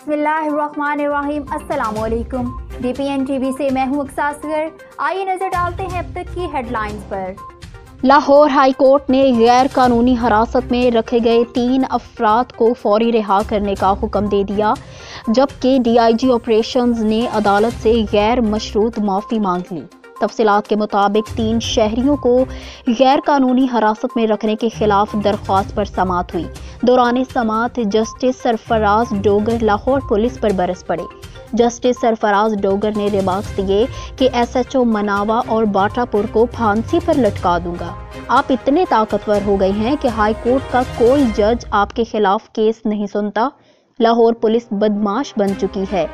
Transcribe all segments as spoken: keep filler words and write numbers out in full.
बिस्मिल्लाहिर्रहमानिर्रहीम, अस्सलामुअलैकुम। DPN TV से मैं हूं अफजल कोसर। आइए नजर डालते हैं अब तक की हेडलाइंस पर। लाहौर हाई कोर्ट ने गैर कानूनी हिरासत में रखे गए तीन अफराद को फौरी रिहा करने का हुक्म दे दिया, जबकि डीआईजी ऑपरेशंस ने अदालत से गैर मशरूत माफ़ी मांग ली। तफसीलात के मुताबिक तीन शहरियों को गैर कानूनी हिरासत में रखने के खिलाफ दरख्वास्त पर समात हुई। दौरान समात जस्टिस सरफराज डोगर लाहौर पुलिस पर बरस पड़े। जस्टिस सरफराज डोगर ने रिमार्क्स दिए कि एसएचओ मनावा और बाटापुर को फांसी पर लटका दूंगा। आप इतने ताकतवर हो गए हैं कि हाई कोर्ट का कोई जज आपके खिलाफ केस नहीं सुनता। लाहौर पुलिस बदमाश बन चुकी है।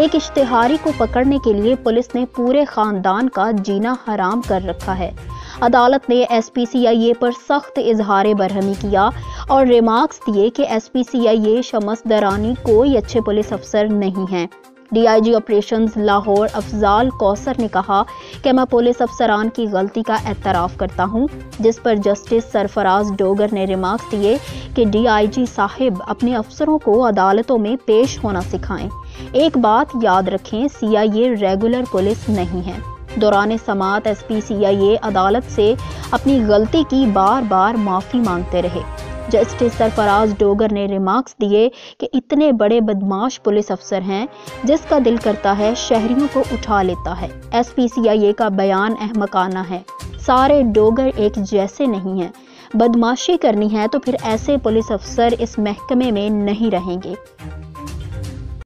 एक इश्तिहारी को पकड़ने के लिए पुलिस ने पूरे खानदान का जीना हराम कर रखा है। अदालत ने एस पी सी आई ए पर सख्त इजहार बरहमी किया और रिमार्क्स दिए कि S P C I A Shams Durrani कोई अच्छे पुलिस अफसर नहीं हैं। डीआईजी ऑपरेशंस लाहौर अफजाल कोसर ने कहा कि मैं पुलिस अफसरान की गलती का एतराफ़ करता हूं, जिस पर जस्टिस सरफराज डोगर ने रिमार्क्स दिए कि डीआईजी साहिब अपने अफसरों को अदालतों में पेश होना सिखाएं। एक बात याद रखें, सीआईए रेगुलर पुलिस नहीं है। दौरान समात एस पी सी आई ए अदालत से अपनी गलती की बार बार माफ़ी मांगते रहे। जस्टिस सरफराज डोगर ने रिमार्क्स दिए कि इतने बड़े बदमाश पुलिस अफसर हैं, जिसका दिल करता है शहरियों को उठा लेता है। एस पी सी आई ए का बयान अहमकाना है। सारे डोगर एक जैसे नहीं हैं। बदमाशी करनी है तो फिर ऐसे पुलिस अफसर इस महकमे में नहीं रहेंगे।